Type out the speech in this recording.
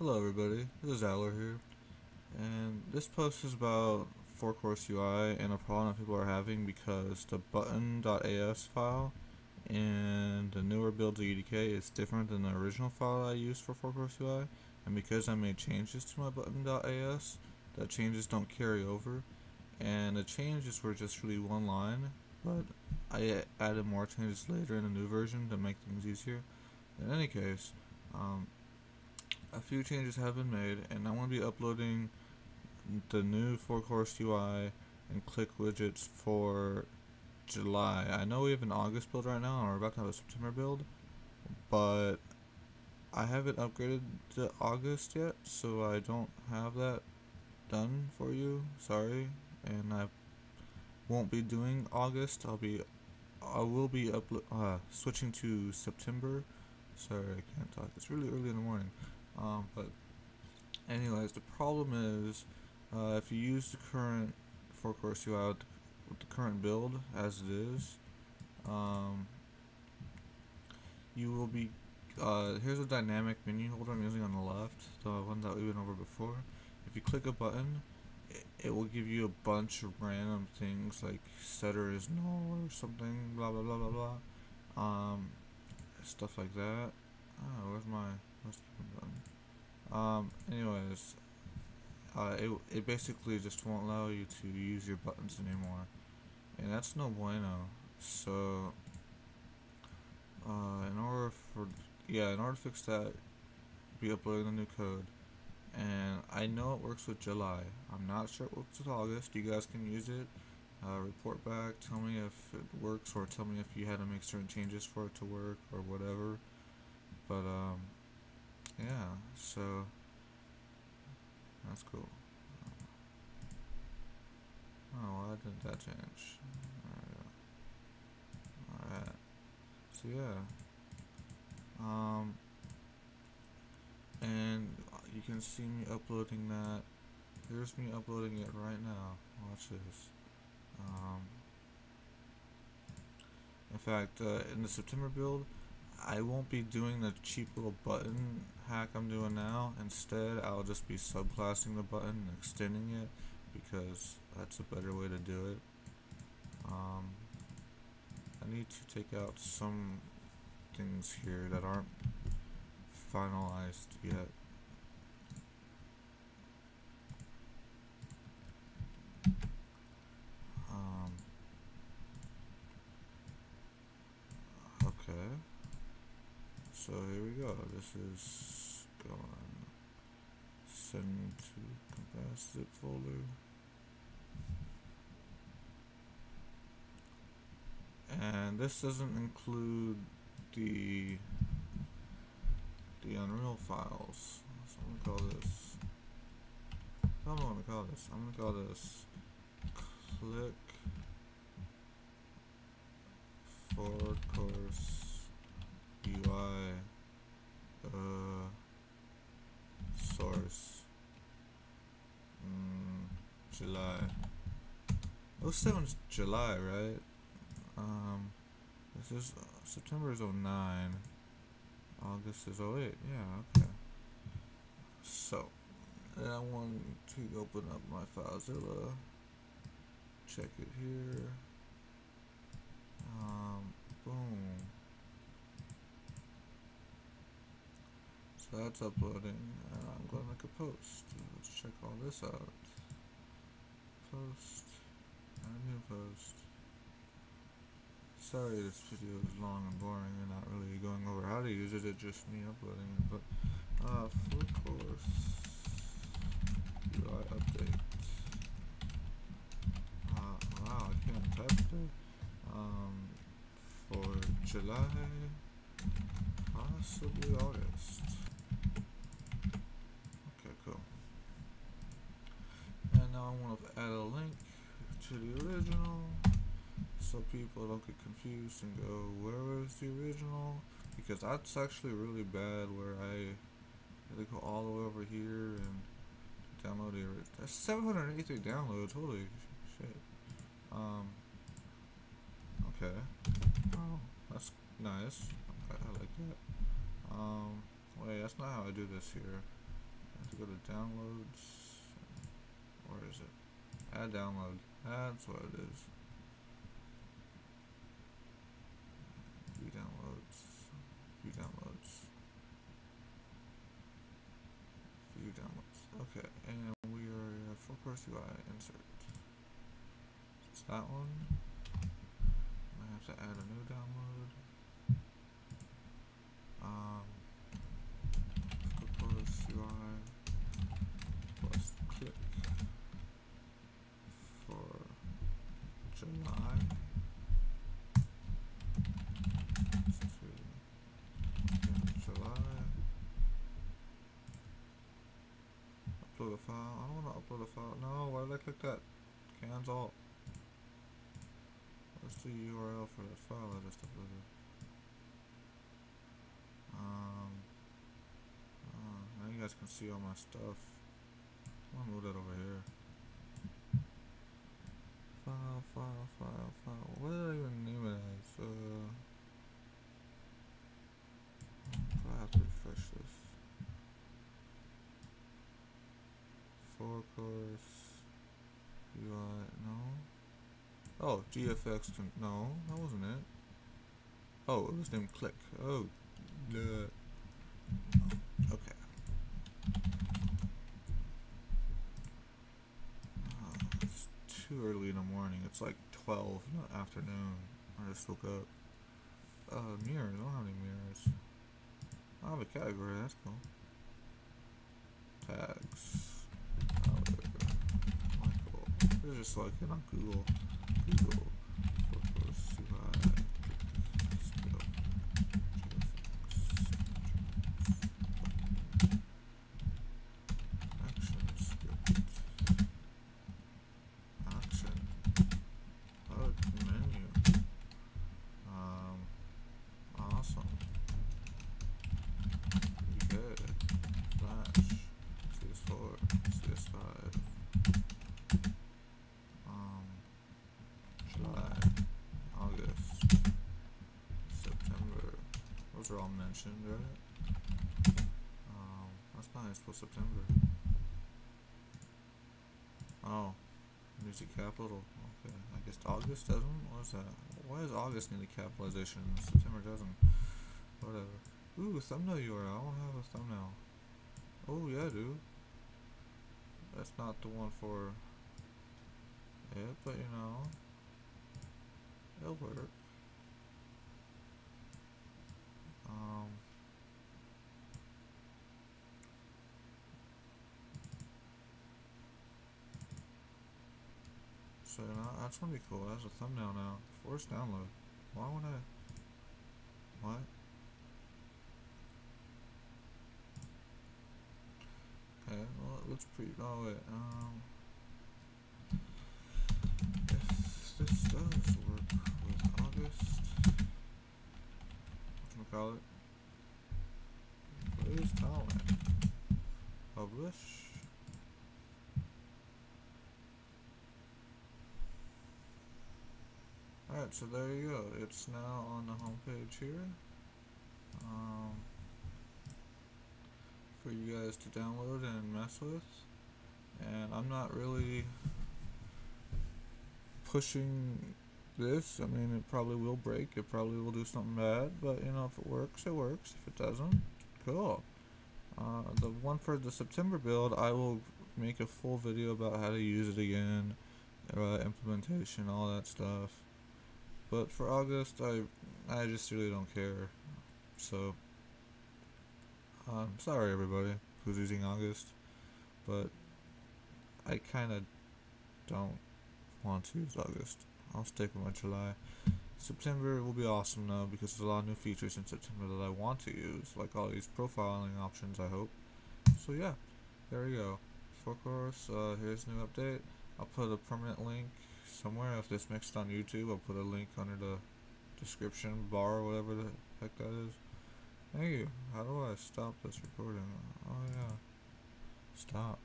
Hello everybody, this is Adler here, and this post is about Forecourse UI and a problem that people are having because the Button.as file in the newer build of UDK is different than the original file I used for Forecourse UI, and because I made changes to my Button.as, the changes don't carry over, and the changes were just really one line, but I added more changes later in the new version to make things easier. In any case, a few changes have been made, and I'm going to be uploading the new Forecourse UI and click widgets for July. I know we have an August build right now, and we're about to have a September build, but I haven't upgraded to August yet, so I don't have that done for you. Sorry, and I won't be doing August. I will be switching to September. Sorry, I can't talk. It's really early in the morning. But anyways, the problem is if you use the current Forecourse UI with the current build as it is, you will be here's a dynamic menu holder I'm using on the left, the one that we went over before. If you click a button, it will give you a bunch of random things like setter is null or something, blah blah blah blah blah, stuff like that. Oh, where's my anyways, it basically just won't allow you to use your buttons anymore, and that's no bueno. So in order to fix that, be uploading the new code, and I know it works with July. I'm not sure it works with August. You guys can use it. Report back, tell me if it works, or tell me if you had to make certain changes for it to work or whatever. But yeah, so that's cool. Oh, why didn't that change? Alright, so yeah, and you can see me uploading that. Here's me uploading it right now. Watch this. In fact, in the September build, I won't be doing the cheap little button hack I'm doing now. Instead, I'll just be subclassing the button and extending it, because that's a better way to do it. I need to take out some things here that aren't finalized yet. So here we go. This is gone. Send to compressed zip folder. And this doesn't include the Unreal files. So I'm gonna call this. I'm gonna call this click Forecourse UI source July. 07's July, right? This is September is 09, August is 08. Yeah, okay. So and I want to open up my FileZilla. Check it here. Boom. That's uploading, and I'm going to make a post. Let's check all this out. Post, and a new post. Sorry this video is long and boring and not really going over how to use it, it's just me uploading it, but Forecourse UI update. Wow, I can't type it. For July, possibly August. Now I want to add a link to the original so people don't get confused and go, where is the original? Because that's actually really bad where I had to go all the way over here and download the original. That's 783 downloads, holy shit. Okay. Oh, that's nice. I like that. Wait, that's not how I do this here. Go to downloads. Where is it? Add download. That's what it is. View downloads. Okay, and we are at Forecourse UI insert. It's that one. I have to add a new download. Forecourse UI plus click for July. Upload a file. I don't want to upload a file. No, why did I click that? Cancel. What's the URL for the file I just uploaded? Now you guys can see all my stuff. I'm gonna move that over here. File. What did I even name it as? I have to refresh this. Forecourse UI, no. Oh, GFX, no, that wasn't it. Oh, it was named Click. Oh, bleh. Okay. Oh, it's too early in the morning. It's like 12 in the afternoon. I just woke up. Mirror, I don't have any mirrors. I have a category, that's cool. Tags. They're just like, get on Google. Google. Forecourse UI. Script. Action script. Action. Oh, menu. Awesome. Pretty good. Flash. CS4. CS5. Those are all mentioned, right? That's not for September. Oh, needs a capital. Okay, I guess August doesn't. What is that? Why does August need a capitalization? September doesn't. Whatever. Ooh, thumbnail URL. I don't have a thumbnail. Oh yeah, dude. That's not the one for it, but you know, it'll work. So that's gonna be cool. That's a thumbnail now. Force download. Why would I? What? Okay. Well, it looks pretty. Oh wait. If this does work with August, whatchamacallit? Where's Thailand? Publish. Alright, so there you go. It's now on the home page here for you guys to download and mess with. And I'm not really pushing this. I mean, it probably will break. It probably will do something bad. But, you know, if it works, it works. If it doesn't, cool. The one for the September build, I will make a full video about how to use it again, implementation, all that stuff. But for August, I just really don't care. So, I'm sorry everybody who's using August, but I kind of don't want to use August. I'll stick with my July. September will be awesome though, because there's a lot of new features in September that I want to use, like all these profiling options, I hope. So yeah, there you go. Forecourse, here's a new update. I'll put a permanent link somewhere. If this makes it on YouTube, I'll put a link under the description bar or whatever the heck that is. Thank you. How do I stop this recording? Oh yeah. Stop.